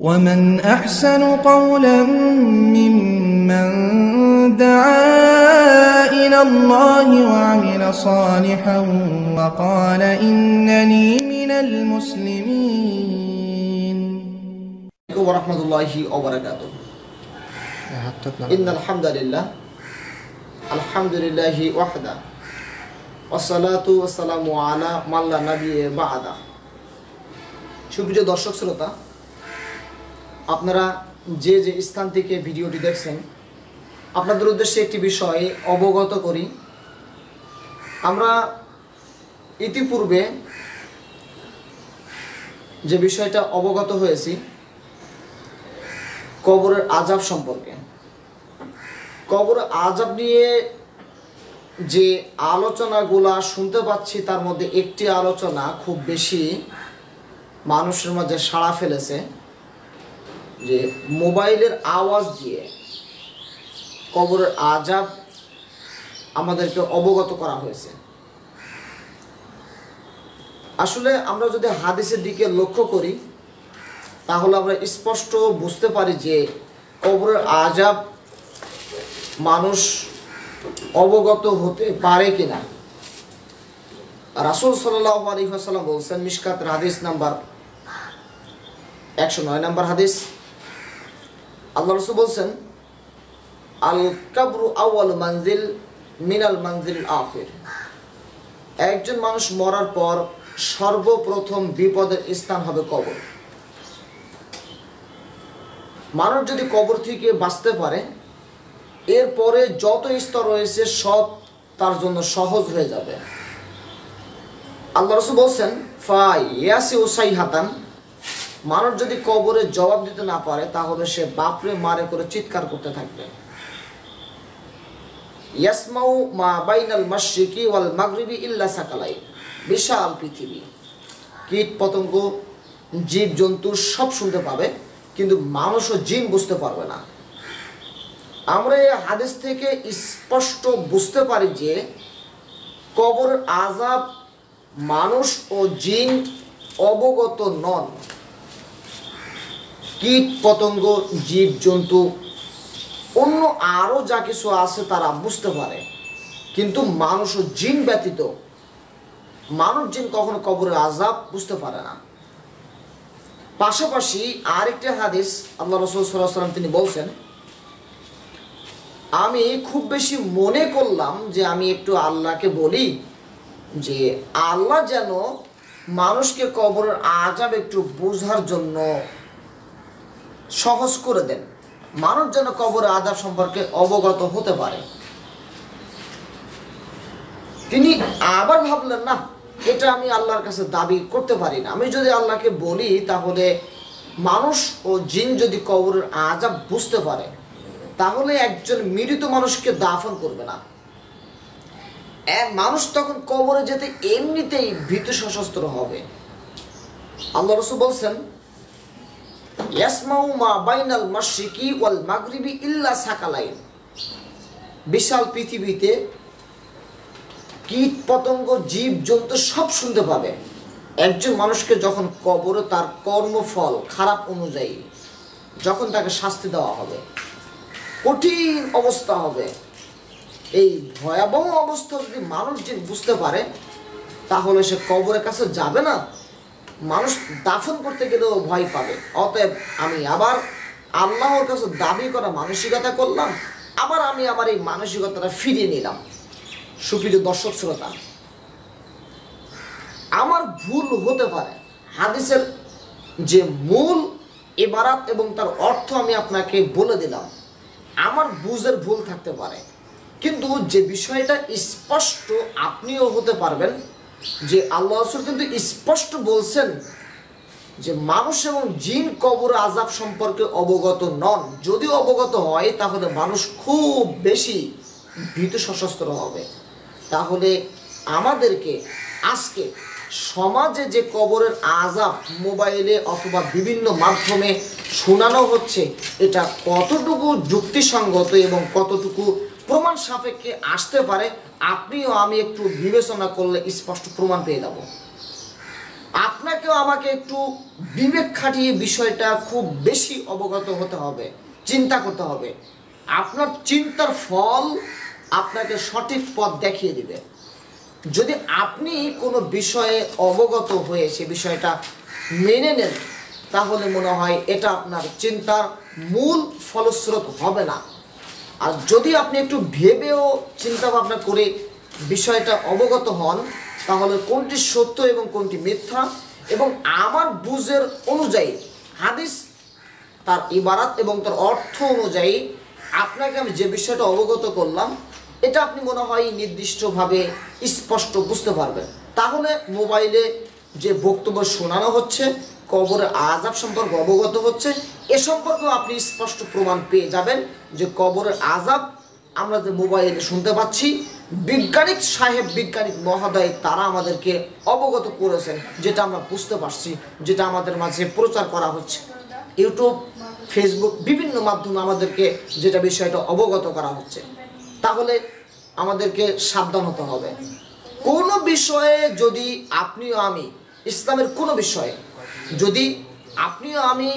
ومن أحسن قولا ممن دعا إلى الله وعمل صالحا وقال إنني من المسلمين ورحمة الله وبركاته إن الحمد لله وحده والصلاة والسلام على من لا نبي بعده সুপ্রিয় দর্শক শ্রোতা আপনারা যে যে স্থান থেকে ভিডিওটি দেখছেন আপনাদের উদ্দেশ্যে একটি বিষয়ে অবগত করি। আমরা ইতিপূর্বে যে বিষয়টা অবগত হয়েছি কবরের আযাব সম্পর্কে, কবরের আযাব নিয়ে যে আলোচনাগুলা শুনতে পাচ্ছি তার মধ্যে একটি আলোচনা খুব বেশি মানুষের মাঝে সাড়া ফেলেছে যে মোবাইলের আওয়াজ দিয়ে কবরের আযাব আমাদেরকে অবগত করা হয়েছে। আসলে আমরা যদি হাদিসের দিকে লক্ষ্য করি তাহলে আমরা স্পষ্ট বুঝতে পারি যে কবরের আযাব মানুষ অবগত হতে পারে কিনা। রাসূল সাল্লাল্লাহু আলাইহি ওয়াসাল্লাম বলেছেন মিশকাত হাদিস নাম্বার 109 নাম্বার হাদিস, আল্লাহ রাসূল বলেছেন আল কাবরু আউয়াল মানজিল মিনাল মানজিলিল আখির, একজন মানুষ মরার পর সর্বপ্রথম বিপদের স্থান হবে কবর। মানুষ যদি কবর থেকে বাঁচতে পারে এরপরে যত স্তর রয়েছে সব তার জন্য সহজ হয়ে যাবে। আল্লাহ রাসূল বলেছেন মানুষ যদি কবরে জবাব দিতে না পারে তাহলে সে বাপরে মারে করে চিৎকার করতে থাকবে। ইয়াসমাউ মা বাইনাল মাশরিকি ওয়াল মাগরিবি ইল্লা সাকালাই, বিশাল পৃথিবী কীট পতঙ্গ জীব জন্তু সব শুনতে পাবে কিন্তু মানুষ ও জিন বুঝতে পারবে না। আমরা এই হাদিস থেকে স্পষ্ট বুঝতে পারি যে কবর আযাব মানুষ ও জিন অবগত নন, কীট পতঙ্গ জীব জন্তু অন্য আরও যা কিছু আছে তারা বুঝতে পারে কিন্তু মানুষ ও জিন ব্যতীত মানুষ জিন কখনো কবরের আযাব বুঝতে পারে না। পাশাপাশি আরেকটি হাদিস আল্লাহ রাসূল সাল্লাল্লাহু আলাইহি ওয়াসাল্লাম তিনি বলছেন আমি খুব বেশি মনে করলাম যে আমি একটু আল্লাহকে বলি যে আল্লাহ যেন মানুষকে কবরের আযাব একটু বোঝার জন্য সহজ করে দেন, মানুষ যেন কবরের আযাব সম্পর্কে অবগত হতে পারে। তিনি আবার ভাবলেন না এটা আমি আল্লাহর কাছে দাবি করতে পারি না, আমি যদি আল্লাহকে বলি তাহলে মানুষ ও জিন যদি কবরের আযাব বুঝতে পারে তাহলে একজন মৃত মানুষকে দাফন করবে না। মানুষ তখন কবরে যেতে এমনিতেই ভীত সশস্ত্র হবে। আল্লাহ রাসূল বলেন ইয়াসমাউ মা বাইনাল মাশরিকি ওয়াল মাগরিবি ইল্লা সাকালাইন, বিশাল পৃথিবীতে কীট পতঙ্গ জীব জন্তু সব শুনতে পাবে। একজন মানুষকে যখন কবরে তার কর্মফল খারাপ অনুযায়ী যখন তাকে শাস্তি দেওয়া হবে কঠিন অবস্থা হবে, এই ভয়াবহ অবস্থা যদি মানুষ যে বুঝতে পারে তাহলে সে কবরের কাছে যাবে না, মানুষ দাফন করতে গেলেও ভয় পাবে। অতএব আমি আবার আল্লাহর কাছে দাবি করা মানসিকতা করলাম, আবার আমি আমার এই মানসিকতাটা ফিরিয়ে নিলাম। সুপ্রিয় দর্শক শ্রোতা, আমার ভুল হতে পারে, হাদিসের যে মূল ইবারাত এবং তার অর্থ আমি আপনাকে বলে দিলাম, আমার বুঝের ভুল থাকতে পারে কিন্তু যে বিষয়টা স্পষ্ট আপনিও হতে পারবেন যে আল্লাহ রাসূল কিন্তু স্পষ্ট বলছেন যে মানুষ এবং জিন কবরের আযাব সম্পর্কে অবগত নন, যদি অবগত হয় তাহলে মানুষ খুব বেশি ভীত সশস্ত্র হবে। তাহলে আমাদেরকে আজকে সমাজে যে কবরের আযাব মোবাইলে অথবা বিভিন্ন মাধ্যমে শোনানো হচ্ছে এটা কতটুকু যুক্তিসঙ্গত এবং কতটুকু প্রমাণ সাপেক্ষে আসতে পারে আপনিও আমি একটু বিবেচনা করলে স্পষ্ট প্রমাণ পেয়ে যাব। আপনাকেও আমাকে একটু বিবেক খাটিয়ে বিষয়টা খুব বেশি অবগত হতে হবে, চিন্তা করতে হবে। আপনার চিন্তার ফল আপনাকে সঠিক পথ দেখিয়ে দেবে। যদি আপনি কোনো বিষয়ে অবগত হয়ে সে বিষয়টা মেনে নেন তাহলে মনে হয় এটা আপনার চিন্তার মূল ফলস্রোত হবে না। আর যদি আপনি একটু ভেবেও চিন্তা ভাবনা করে বিষয়টা অবগত হন তাহলে কোনটি সত্য এবং কোনটি মিথ্যা, এবং আমার বুঝের অনুযায়ী হাদিস তার ইবারাত এবং তার অর্থ অনুযায়ী আপনাকে আমি যে বিষয়টা অবগত করলাম এটা আপনি মনে হয় নির্দিষ্টভাবে স্পষ্ট বুঝতে পারবেন। তাহলে মোবাইলে যে বক্তব্য শোনানো হচ্ছে, কবরের আজাব সম্পর্কে অবগত হচ্ছে, এ সম্পর্কেও আপনি স্পষ্ট প্রমাণ পেয়ে যাবেন যে কবরের আজাব আমরা যে মোবাইলে শুনতে পাচ্ছি, বৈজ্ঞানিক সাহেব, বৈজ্ঞানিক মহোদয় তারা আমাদেরকে অবগত করেছেন, যেটা আমরা বুঝতে পারছি, যেটা আমাদের মাঝে প্রচার করা হচ্ছে, ইউটিউব, ফেসবুক বিভিন্ন মাধ্যমে আমাদেরকে যেটা বিষয়টা অবগত করা হচ্ছে। তাহলে আমাদেরকে সাবধান হতে হবে। কোনো বিষয়ে যদি আপনিও আমি, ইসলামের কোনো বিষয়ে যদি আপনিও আমি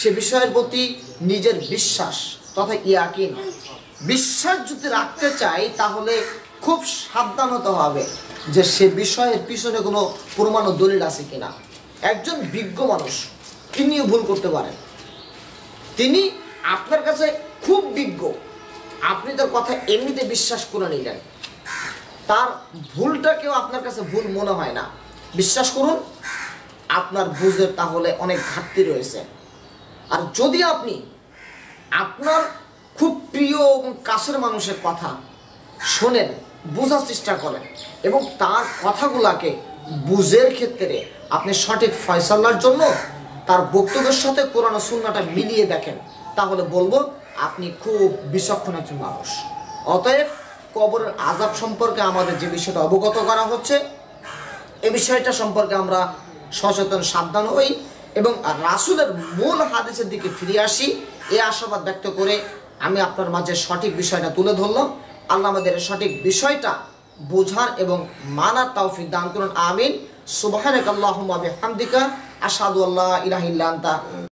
সে বিষয়ের প্রতি নিজের বিশ্বাস তথা ইয়াকিন, বিশ্বাস যদি রাখতে চাই তাহলে খুব সাবধান হতে হবে যে সে বিষয়ের পিছনে কোনো প্রমাণ ও দলিল আছে কিনা। একজন বিজ্ঞ মানুষ, তিনিও ভুল করতে পারেন, তিনি আপনার কাছে খুব বিজ্ঞ, আপনি তার কথা এমনিতে বিশ্বাস করে নিলেন, তার ভুলটাকেও আপনার কাছে ভুল মনে হয় না। বিশ্বাস করুন, আপনার বুঝের তাহলে অনেক ঘাটতি রয়েছে। আর যদি আপনি আপনার খুব প্রিয় এবং কাছের মানুষের কথা শোনেন, বোঝার চেষ্টা করেন এবং তার কথাগুলোকে বুঝের ক্ষেত্রে আপনি সঠিক ফয়সালার জন্য তার বক্তব্যের সাথে কোরআন ও সুন্নাহটা মিলিয়ে দেখেন, তাহলে বলবো আপনি খুব বিচক্ষণ একজন মানুষ। অতএব কবরের আজাব সম্পর্কে আমাদের যে বিষয়টা অবগত করা হচ্ছে, এ বিষয়টা সম্পর্কে আমরা সচেতন, সাবধান হই এবং রাসূলের মূল হাদিসের দিকে ফিরে আসি। এই আশাবাদ ব্যক্ত করে আমি আপনার মাঝে সঠিক বিষয়টা তুলে ধরলাম। আল্লাহ আমাদের সঠিক বিষয়টা বোঝার এবং মানার তৌফিক দান করুন। আমিন। সুবহানাকাল্লাহুম্মা ওয়া বিহামদিকা আশহাদু আল্লা ইলাহা ইল্লা আনতা।